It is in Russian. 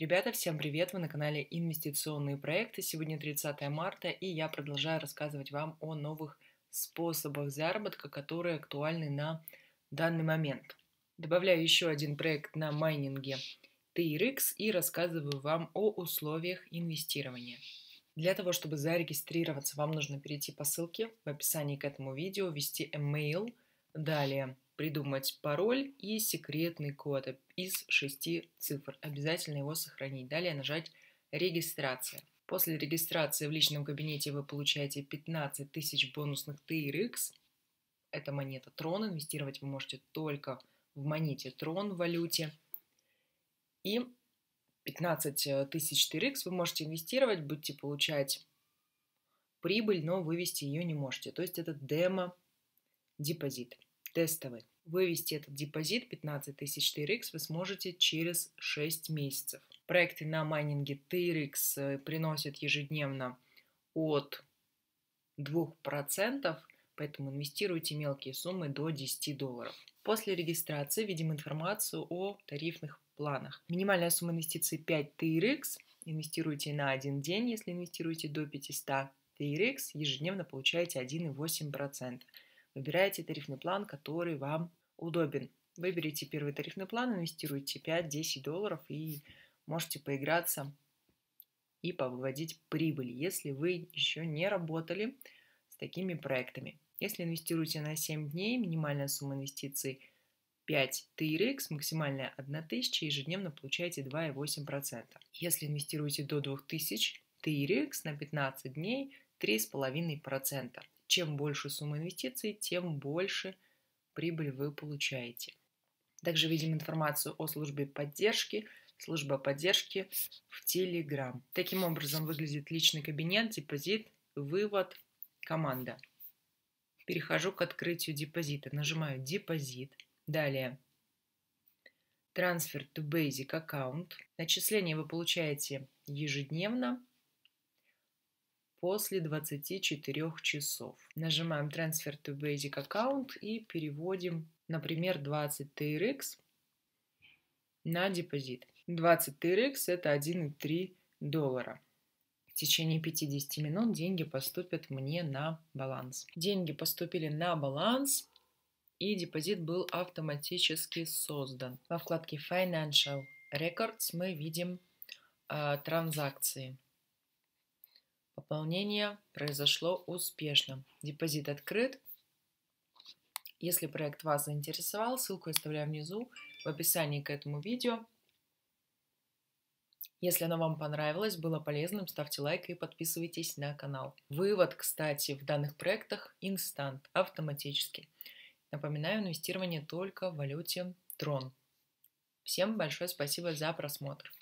Ребята, всем привет! Вы на канале Инвестиционные проекты. Сегодня 30 марта, и я продолжаю рассказывать вам о новых способах заработка, которые актуальны на данный момент. Добавляю еще один проект на майнинге TRX и рассказываю вам о условиях инвестирования. Для того, чтобы зарегистрироваться, вам нужно перейти по ссылке в описании к этому видео, ввести email, далее придумать пароль и секретный код из 6 цифр. Обязательно его сохранить. Далее нажать «Регистрация». После регистрации в личном кабинете вы получаете 15 тысяч бонусных TRX. Это монета Tron. Инвестировать вы можете только в монете Tron в валюте. И 15 тысяч TRX вы можете инвестировать, будете получать прибыль, но вывести ее не можете. То есть это демо-депозит. Тестовый. Вывести этот депозит 15 тысяч TRX вы сможете через 6 месяцев. Проекты на майнинге TRX приносят ежедневно от 2%, поэтому инвестируйте мелкие суммы до 10 долларов. После регистрации видим информацию о тарифных планах. Минимальная сумма инвестиций 5 TRX. Инвестируйте на один день, если инвестируете до 500 TRX, ежедневно получаете 1,8%. Выбирайте тарифный план, который вам удобен. Выберите первый тарифный план, инвестируйте 5-10 долларов и можете поиграться и повыводить прибыль, если вы еще не работали с такими проектами. Если инвестируете на 7 дней, минимальная сумма инвестиций 5 TRX, максимальная 1000, ежедневно получаете 2,8%. Если инвестируете до 2000 TRX на 15 дней, 3,5%. Чем больше сумма инвестиций, тем больше прибыль вы получаете. Также видим информацию о службе поддержки. Служба поддержки в Telegram. Таким образом выглядит личный кабинет, депозит, вывод, команда. Перехожу к открытию депозита. Нажимаю «Депозит». Далее «Transfer to Basic Account». Начисление вы получаете ежедневно. После 24 часов. Нажимаем «Transfer to Basic Account» и переводим, например, 20 TRX на депозит. 20 TRX – это 1,3 доллара. В течение 50 минут деньги поступят мне на баланс. Деньги поступили на баланс, и депозит был автоматически создан. Во вкладке «Financial Records» мы видим транзакции. Пополнение произошло успешно. Депозит открыт. Если проект вас заинтересовал, ссылку я оставляю внизу в описании к этому видео. Если оно вам понравилось, было полезным, ставьте лайк и подписывайтесь на канал. Вывод, кстати, в данных проектах инстант, автоматически. Напоминаю, инвестирование только в валюте Tron. Всем большое спасибо за просмотр.